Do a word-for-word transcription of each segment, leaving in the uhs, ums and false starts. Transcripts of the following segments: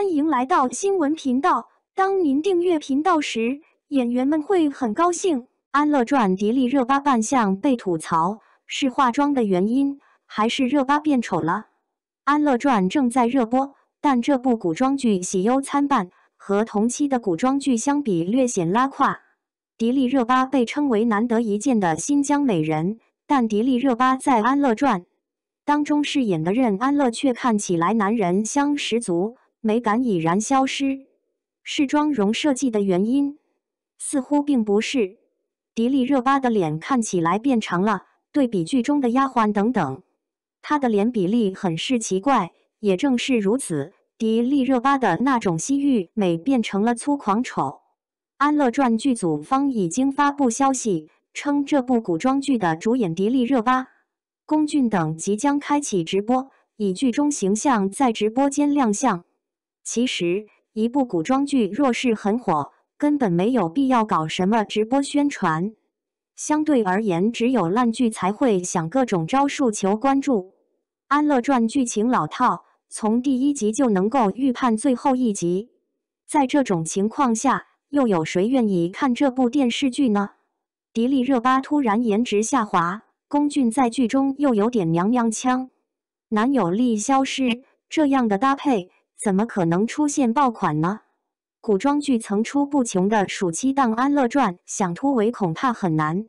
欢迎来到新闻频道。当您订阅频道时，演员们会很高兴。《安乐传》迪丽热巴扮相被吐槽，是化妆的原因，还是热巴变丑了？《安乐传》正在热播，但这部古装剧喜忧参半，和同期的古装剧相比略显拉胯。迪丽热巴被称为难得一见的新疆美人，但迪丽热巴在《安乐传》 当中饰演的任安乐却看起来男人香十足，美感已然消失，是妆容设计的原因？似乎并不是。迪丽热巴的脸看起来变长了，对比剧中的丫鬟等等，她的脸比例很是奇怪。也正是如此，迪丽热巴的那种西域美变成了粗犷丑。《安乐传》剧组方已经发布消息称，这部古装剧的主演迪丽热巴、 龚俊等即将开启直播，以剧中形象在直播间亮相。其实，一部古装剧若是很火，根本没有必要搞什么直播宣传。相对而言，只有烂剧才会想各种招数求关注。《安乐传》剧情老套，从第一集就能够预判最后一集。在这种情况下，又有谁愿意看这部电视剧呢？迪丽热巴突然颜值下滑， 龚俊在剧中又有点娘娘腔，男友力消失，这样的搭配怎么可能出现爆款呢？古装剧层出不穷的暑期档《安乐传》想突围恐怕很难。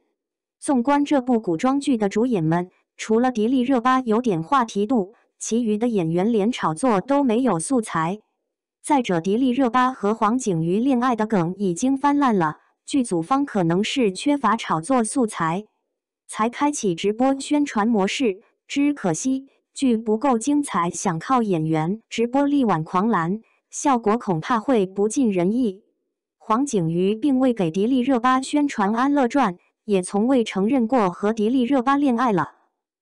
纵观这部古装剧的主演们，除了迪丽热巴有点话题度，其余的演员连炒作都没有素材。再者，迪丽热巴和黄景瑜恋爱的梗已经翻烂了，剧组方可能是缺乏炒作素材， 才开启直播宣传模式，只可惜剧不够精彩，想靠演员直播力挽狂澜，效果恐怕会不尽人意。黄景瑜并未给迪丽热巴宣传《安乐传》，也从未承认过和迪丽热巴恋爱了。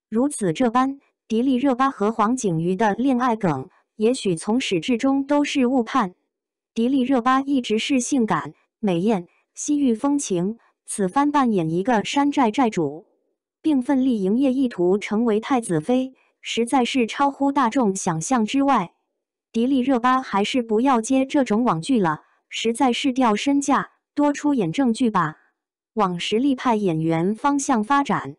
如此这般，迪丽热巴和黄景瑜的恋爱梗，也许从始至终都是误判。迪丽热巴一直是性感、美艳、西域风情，此番扮演一个山寨寨主， 并奋力营业意图成为太子妃，实在是超乎大众想象之外。迪丽热巴还是不要接这种网剧了，实在是掉身价，多出演正剧吧，往实力派演员方向发展。